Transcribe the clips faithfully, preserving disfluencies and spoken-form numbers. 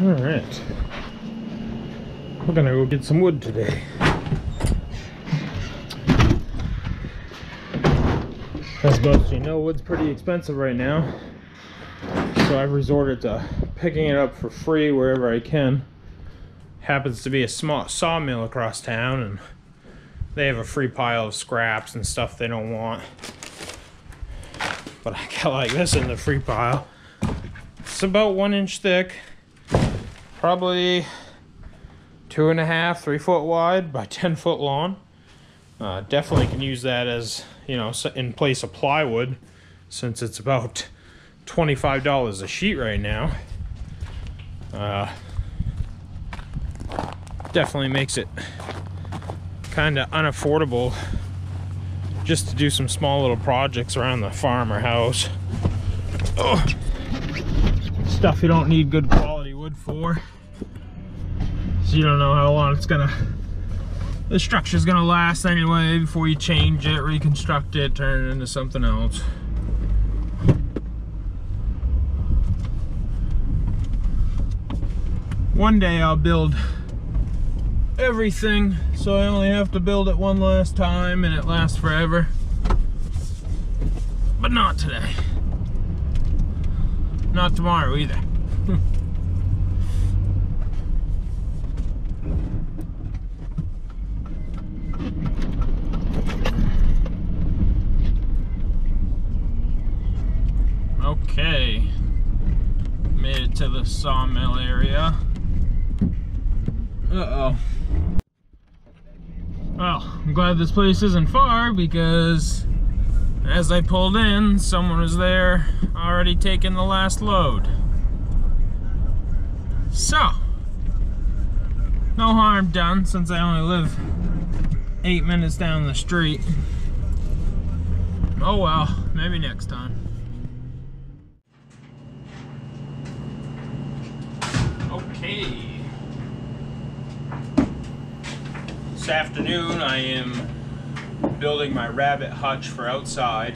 Alright. We're gonna go get some wood today. As most of you know, wood's pretty expensive right now. So I've resorted to picking it up for free wherever I can. Happens to be a small sawmill across town, and they have a free pile of scraps and stuff they don't want. But I got like this in the free pile. It's about one inch thick, probably two and a half, three foot wide by ten foot long. Uh, definitely can use that as, you know, in place of plywood, since it's about twenty-five dollars a sheet right now. Uh, definitely makes it kind of unaffordable just to do some small little projects around the farm or house. Oh, stuff you don't need good quality wood for, so you don't know how long it's gonna, the structure's gonna last anyway before you change it, reconstruct it, turn it into something else. One day I'll build everything, so I only have to build it one last time and it lasts forever. But not today. Not tomorrow either. Okay. Made it to the sawmill area. Uh-oh. Well, I'm glad this place isn't far, because as I pulled in, someone was there already taking the last load. So, no harm done, since I only live eight minutes down the street. Oh well, maybe next time. Okay. This afternoon I am building my rabbit hutch for outside.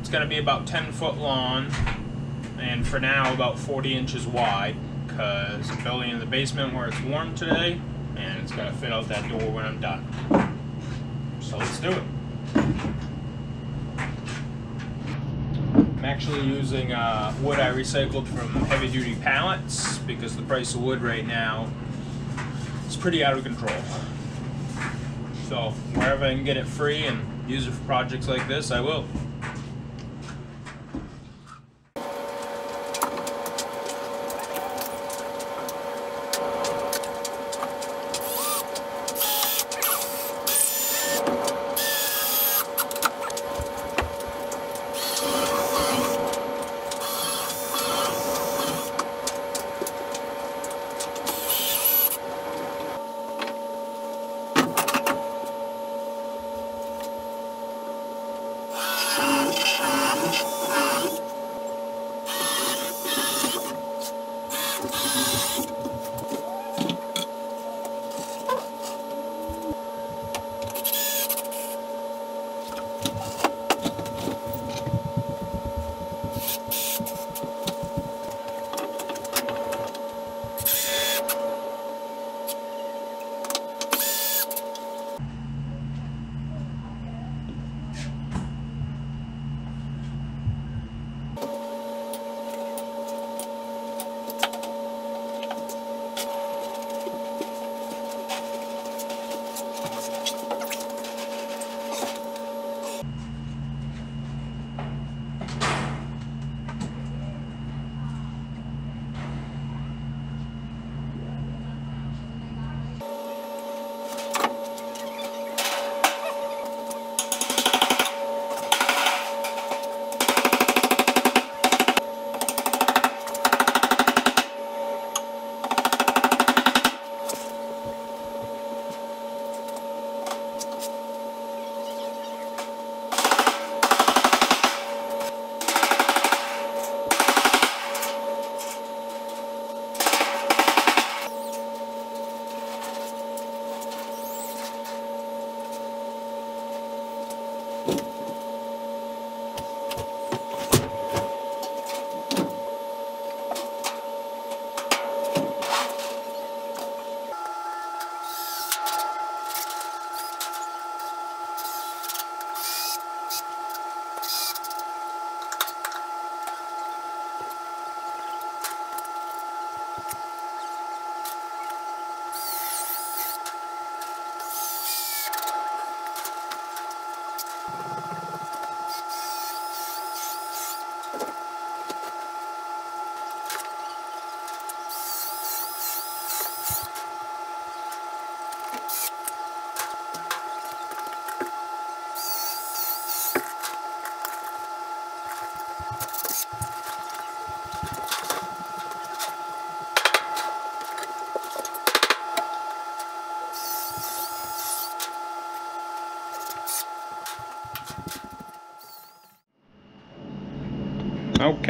It's going to be about ten foot long, and for now about forty inches wide, because I'm building in the basement where it's warm today, and it's going to fit out that door when I'm done. So let's do it. I'm actually using uh, wood I recycled from heavy duty pallets, because the price of wood right now is pretty out of control. So wherever I can get it free and use it for projects like this, I will.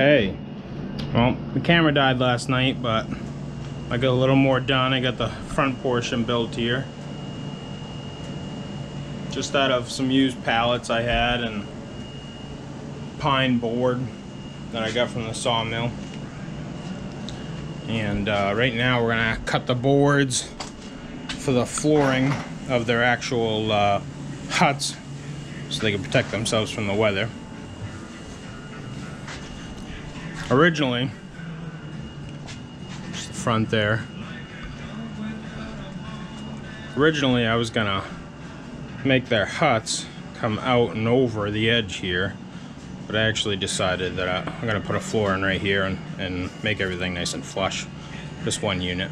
Okay, well, the camera died last night, but I got a little more done. I got the front portion built here, just out of some used pallets I had and pine board that I got from the sawmill. And uh, right now we're gonna cut the boards for the flooring of their actual uh, huts so they can protect themselves from the weather. Originally, just the front there, originally I was gonna make their huts come out and over the edge here, but I actually decided that I, I'm gonna put a floor in right here and, and make everything nice and flush, just one unit.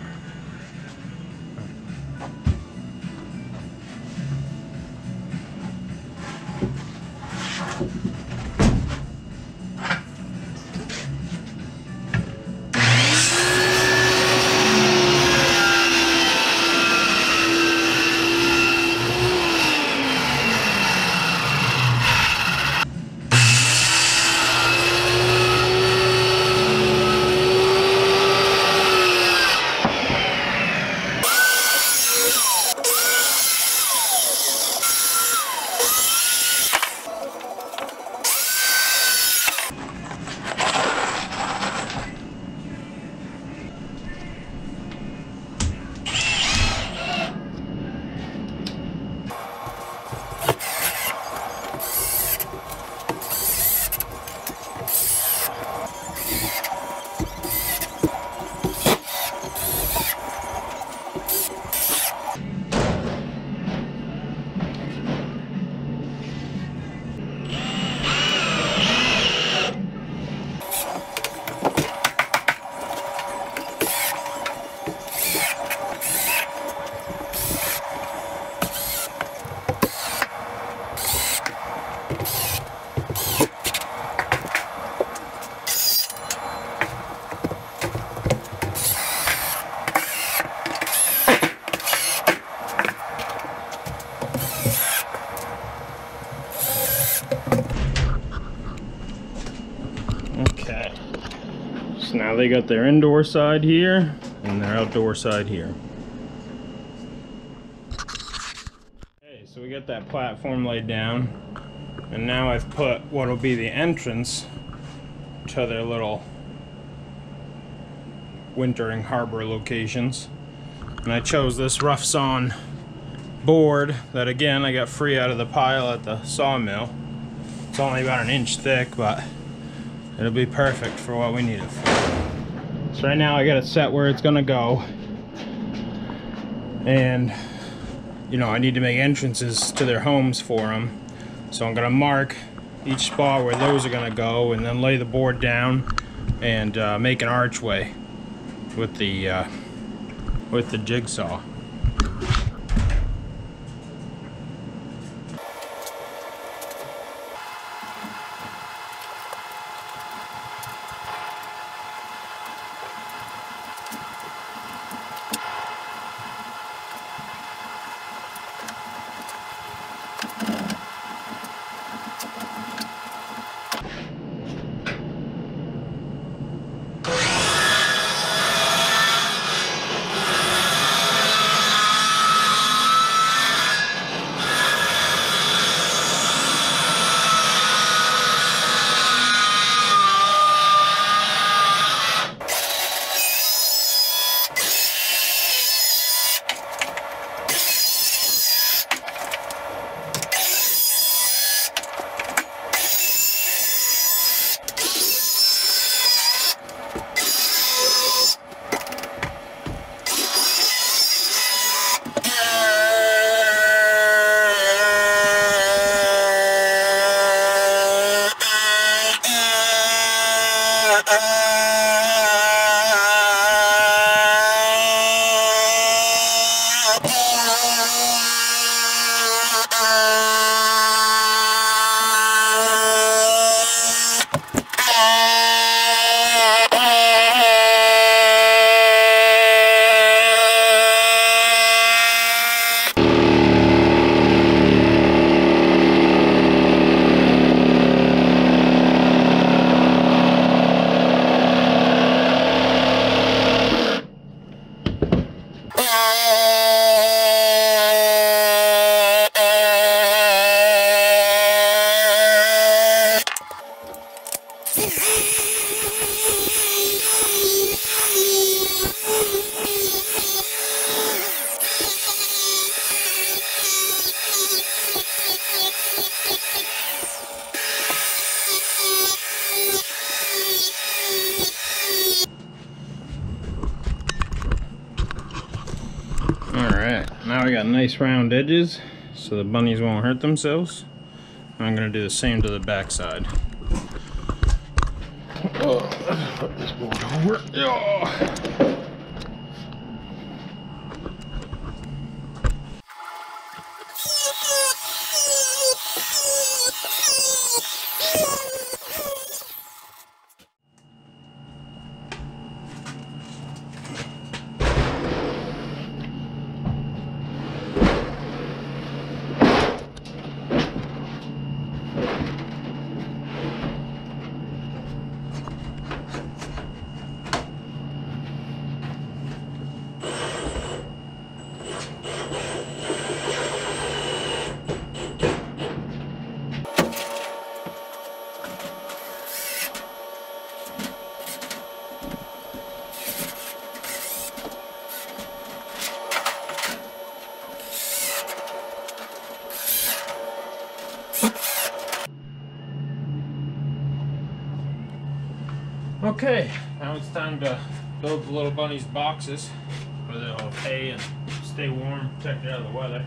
Okay, so now they got their indoor side here and their outdoor side here. Okay, so we got that platform laid down, and now I've put what will be the entrance to their little wintering harbor locations. And I chose this rough sawn board that, again, I got free out of the pile at the sawmill. It's only about an inch thick, but it'll be perfect for what we need it for. So right now I got it set where it's gonna go. And, you know, I need to make entrances to their homes for them. So I'm gonna mark each spot where those are gonna go and then lay the board down and uh, make an archway with the, uh, with the jigsaw. Now I got nice round edges so the bunnies won't hurt themselves. I'm going to do the same to the back side. Oh, let's put this board over. Oh. Okay, now it's time to build the little bunnies' boxes where they'll hay and stay warm, protect out of the weather.